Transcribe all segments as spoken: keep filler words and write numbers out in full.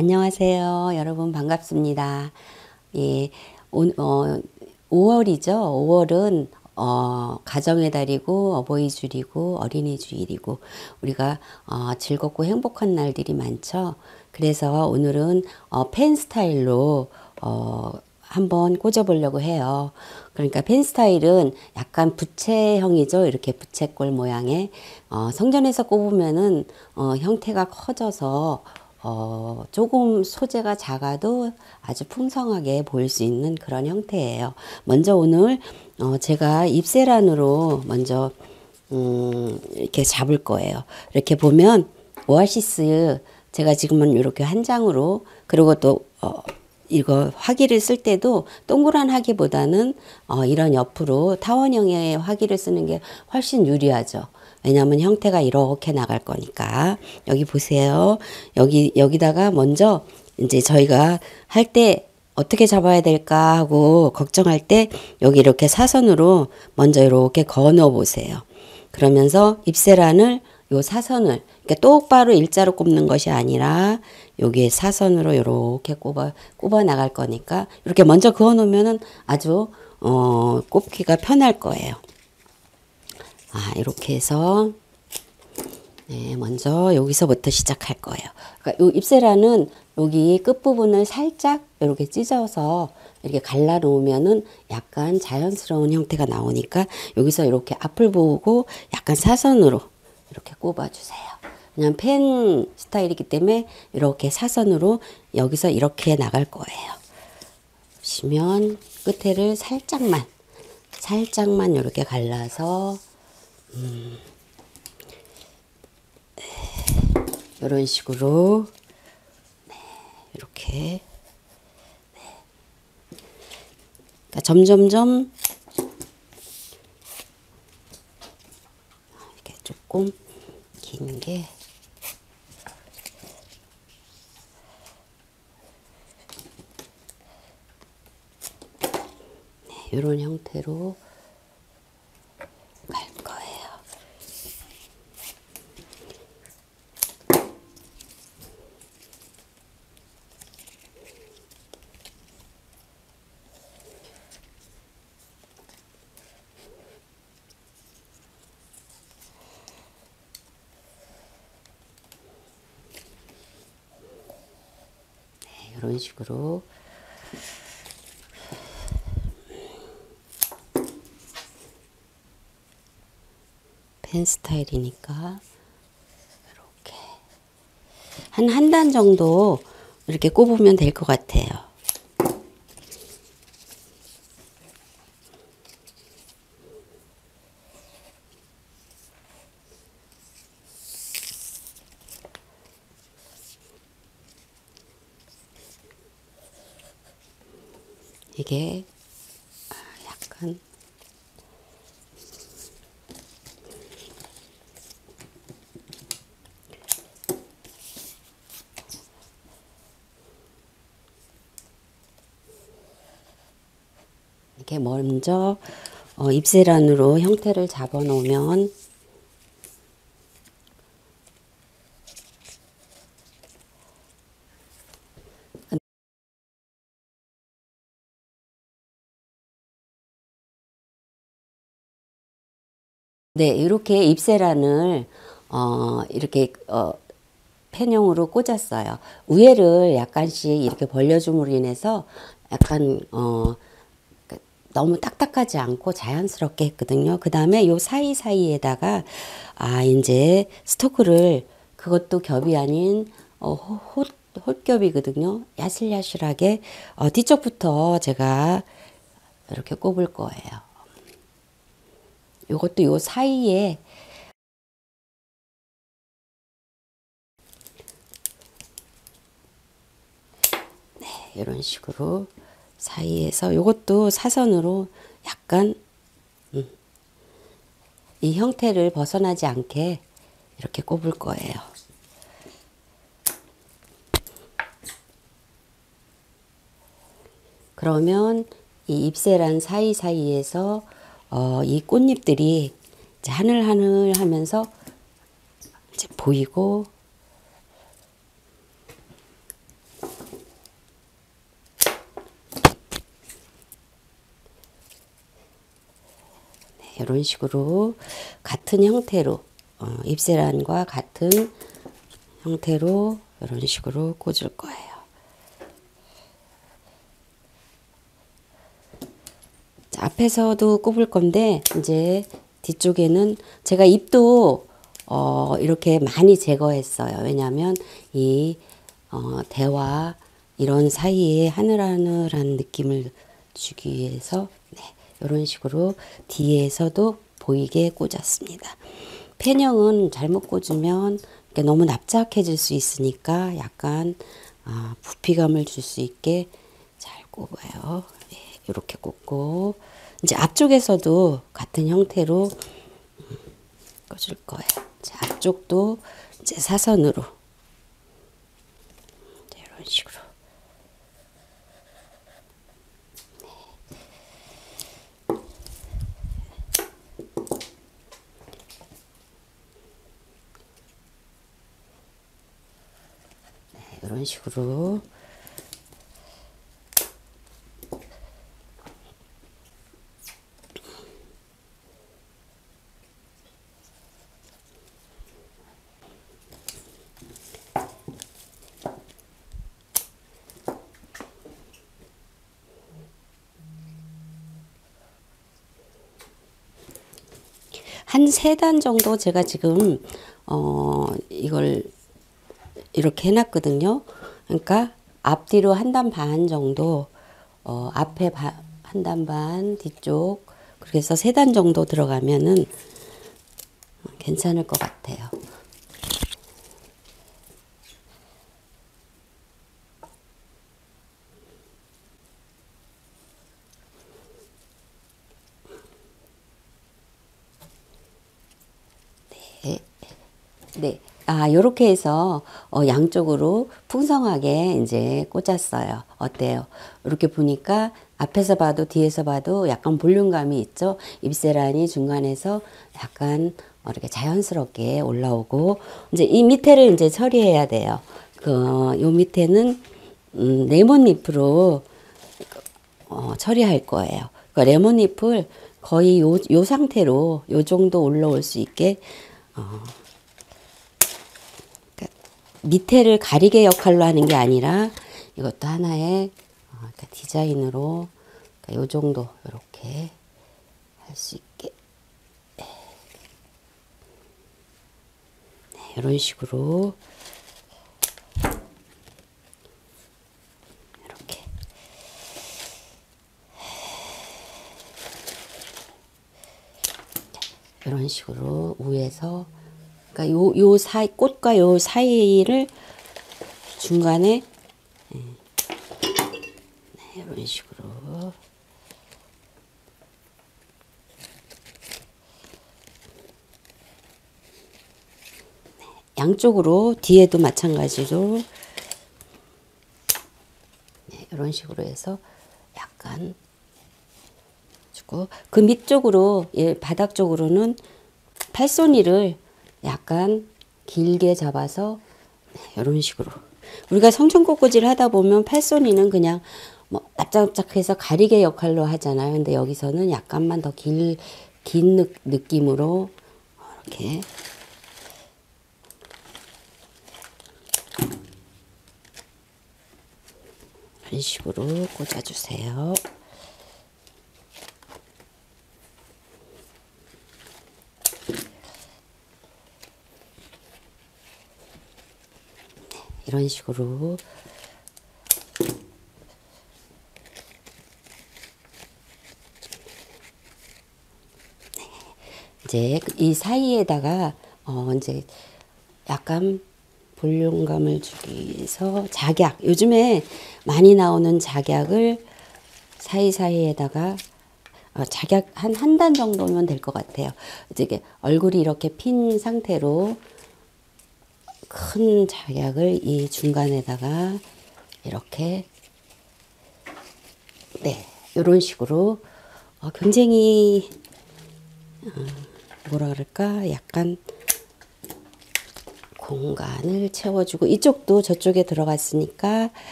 안녕하세요. 여러분 반갑습니다. 예, 오, 어, 오월이죠. 오월은 어, 가정의 달이고 어버이 주일이고 어린이 주일이고 우리가 어, 즐겁고 행복한 날들이 많죠. 그래서 오늘은 어, 펜 스타일로 어, 한번 꽂아보려고 해요. 그러니까 펜 스타일은 약간 부채형이죠. 이렇게 부채꼴 모양의 어, 성전에서 꼽으면은 어, 형태가 커져서 어, 조금 소재가 작아도 아주 풍성하게 보일 수 있는 그런 형태예요. 먼저 오늘 어, 제가 잎새란으로 먼저 음, 이렇게 잡을 거예요. 이렇게 보면 오아시스 제가 지금은 이렇게 한 장으로, 그리고 또 어, 이거 화기를 쓸 때도 동그란 화기보다는 어, 이런 옆으로 타원형의 화기를 쓰는 게 훨씬 유리하죠. 왜냐하면 형태가 이렇게 나갈 거니까. 여기 보세요. 여기, 여기다가 먼저 이제 저희가 할 때 어떻게 잡아야 될까 하고 걱정할 때 여기 이렇게 사선으로 먼저 이렇게 걸어 넣어 보세요. 그러면서 잎새란을 요 사선을, 그러니까 똑바로 일자로 꼽는 것이 아니라 여기에 사선으로 이렇게 꼽아, 꼽아 나갈 거니까 이렇게 먼저 그어 놓으면은 아주 어, 꼽기가 편할 거예요. 아, 이렇게 해서 네, 먼저 여기서부터 시작할 거예요. 그러니까 요 잎새란은 여기 끝부분을 살짝 이렇게 찢어서 이렇게 갈라 놓으면은 약간 자연스러운 형태가 나오니까 여기서 이렇게 앞을 보고 약간 사선으로 이렇게 꼽아 주세요. 그냥 펜 스타일이기 때문에 이렇게 사선으로 여기서 이렇게 나갈 거예요. 보시면 끝에를 살짝만 살짝만 이렇게 갈라서 음, 네, 이런 식으로 네, 이렇게 네. 그러니까 점점점 이렇게 조금 긴 게 네, 이런 형태로 이런 식으로 펜 스타일이니까 이렇게 한 한 단 정도 이렇게 꼽으면 될 것 같아요. 이게 약간 이렇게 먼저 어, 잎새란으로 형태를 잡아 놓으면 네, 이렇게 잎새란을 어, 이렇게 어, 펜형으로 꽂았어요. 위에를 약간씩 이렇게 벌려줌으로 인해서 약간 어, 너무 딱딱하지 않고 자연스럽게 했거든요. 그 다음에 요 사이사이에다가 아 이제 스토크를, 그것도 겹이 아닌 어, 호, 홀겹이거든요. 야실야실하게 어, 뒤쪽부터 제가 이렇게 꼽을 거예요. 요것도 요 사이에 네, 이런 식으로 사이에서 요것도 사선으로 약간 음, 이 형태를 벗어나지 않게 이렇게 꼽을 거예요. 그러면 이 잎새란 사이사이에서 어, 이 꽃잎들이 이제 하늘하늘 하면서 이제 보이고, 이런 식으로 같은 형태로 어, 잎새란과 같은 형태로 이런 식으로 꽂을 거예요. 자, 앞에서도 꼽을 건데 이제 뒤쪽에는 제가 잎도 어, 이렇게 많이 제거했어요. 왜냐하면 이 어, 대와 이런 사이에 하늘하늘한 느낌을 주기 위해서 네, 이런 식으로 뒤에서도 보이게 꽂았습니다. 펜형은 잘못 꽂으면 너무 납작해질 수 있으니까 약간 아, 부피감을 줄 수 있게 잘 꼽아요. 네, 이렇게 꽂고 이제 앞쪽에서도 같은 형태로 꽂을 거예요. 자, 앞쪽도 이제 사선으로 네, 이런 식으로 네. 네, 이런 식으로 한 세 단 정도 제가 지금 어 이걸 이렇게 해놨거든요. 그러니까 앞뒤로 한 단 반 정도 어 앞에 한 단 반 뒤쪽 그렇게 해서 세 단 정도 들어가면은 괜찮을 것 같아요. 네, 아, 요렇게 해서 어, 양쪽으로 풍성하게 이제 꽂았어요. 어때요? 이렇게 보니까 앞에서 봐도 뒤에서 봐도 약간 볼륨감이 있죠? 잎새란이 중간에서 약간 이렇게 자연스럽게 올라오고 이제 이 밑에를 이제 처리해야 돼요. 그 요 밑에는 음, 레몬잎으로 어, 처리할 거예요. 그 레몬잎을 거의 요, 요 상태로 요 정도 올라올 수 있게 어, 밑에를 가리개 역할로 하는 게 아니라 이것도 하나의 디자인으로 요 정도 이렇게 할 수 있게 네, 이런 식으로 이렇게 이런 식으로 위에서 요, 요 사이, 꽃과 요 사이를 중간에 네, 이런 식으로 네, 양쪽으로 뒤에도 마찬가지로 네, 이런 식으로 해서 약간 주고 그 밑쪽으로 예, 바닥 쪽으로는 팔손이를 약간 길게 잡아서 네, 이런 식으로 우리가 성충꽃꽂이를 하다 보면 팔손이는 그냥 뭐 납작납작해서 가리개 역할로 하잖아요. 근데 여기서는 약간만 더 길, 긴 느낌으로 이렇게 이런 식으로 꽂아주세요. 이런 식으로 네, 이제 이 사이에다가 어 이제 약간 볼륨감을 주기 위해서 작약, 요즘에 많이 나오는 작약을 사이사이에다가 어 작약 한 한 단 정도면 될 것 같아요. 이제 얼굴이 이렇게 핀 상태로 큰 작약을 이 중간에다가 이렇게 네 이런 식으로 어, 굉장히 어, 뭐라 그럴까 약간 공간을 채워주고 이쪽도 저쪽에 들어갔으니까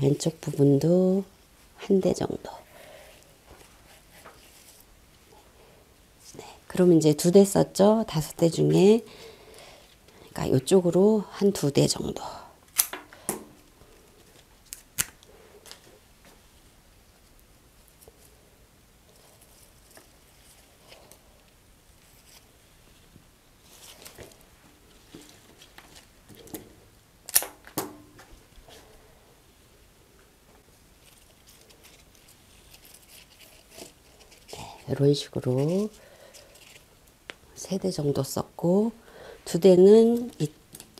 왼쪽 부분도 한 대 정도 그러면 이제 두 대 썼죠. 다섯 대 중에 그러니까 이쪽으로 한 두 대 정도. 이런 식으로 세 대 정도 썼고, 두 대는 이,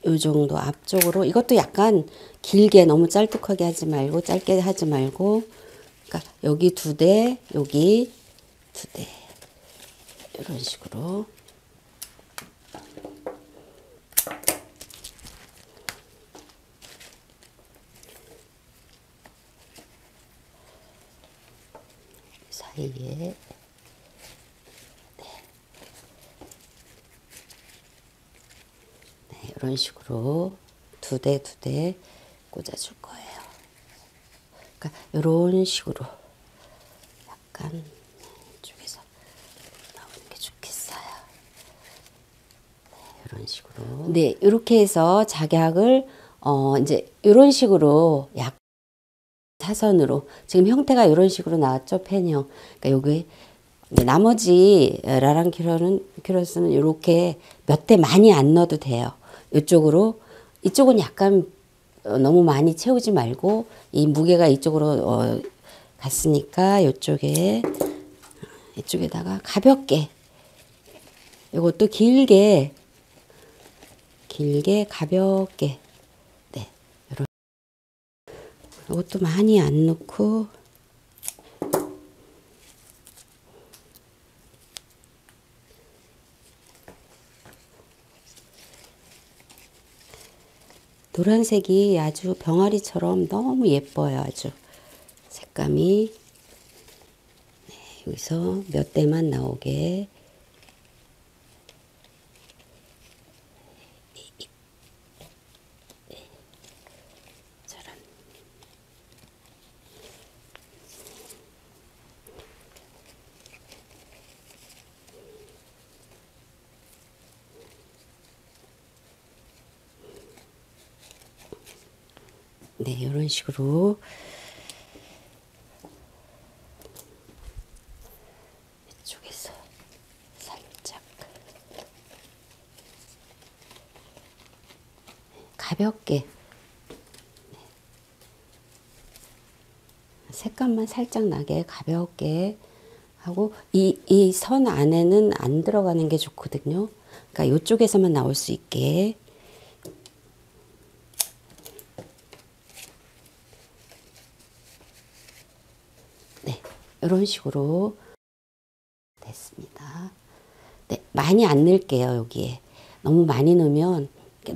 이 정도 앞쪽으로. 이것도 약간 길게, 너무 짤뚝하게 하지 말고, 짧게 하지 말고, 그러니까 여기 두 대, 여기 두 대, 이런 식으로. 사이에. 이런 식으로 두 대 두 대 꽂아줄 거예요. 그러니까 이런 식으로 약간 이쪽에서 나오는 게 좋겠어요. 네, 이런 식으로. 네, 이렇게 해서 작약을 어 이제 이런 식으로 약 사선으로 지금 형태가 이런 식으로 나왔죠, 펜형. 그러니까 여기. 나머지 라랑큐러는 큐러스는 이렇게 몇 대 많이 안 넣어도 돼요. 이쪽으로, 이쪽은 약간 너무 많이 채우지 말고, 이 무게가 이쪽으로 어, 갔으니까 이쪽에, 이쪽에다가 가볍게, 이것도 길게, 길게 가볍게, 네, 이런. 이것도 많이 안 넣고, 노란색이 아주 병아리처럼 너무 예뻐요. 아주 색감이. 네, 여기서 몇 대만 나오게. 저런. 네, 이런 식으로 이쪽에서 살짝 가볍게, 네. 색감만 살짝 나게 가볍게 하고, 이, 이 선 안에는 안 들어가는 게 좋거든요. 그러니까 이쪽에서만 나올 수 있게. 이런 식으로 됐습니다. 네, 많이 안 넣을게요. 여기에 너무 많이 넣으면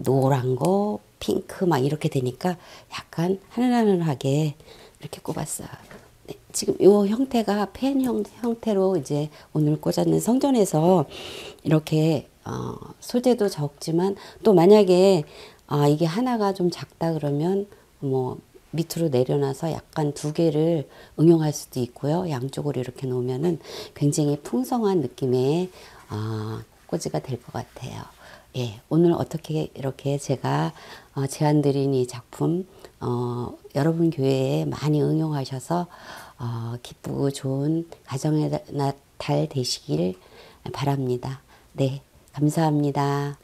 노란 거, 핑크 막 이렇게 되니까 약간 하늘하늘하게 이렇게 꼽았어요. 네, 지금 이 형태가 펜 형, 형태로 이제 오늘 꽂았는 성전에서 이렇게 어, 소재도 적지만, 또 만약에 아, 이게 하나가 좀 작다 그러면 뭐 밑으로 내려놔서 약간 두 개를 응용할 수도 있고요. 양쪽으로 이렇게 놓으면은 굉장히 풍성한 느낌의 어, 꽂이가 될 것 같아요. 예, 오늘 어떻게 이렇게 제가 어, 제안드린 이 작품 어, 여러분 교회에 많이 응용하셔서 어, 기쁘고 좋은 가정의 달 되시길 바랍니다. 네, 감사합니다.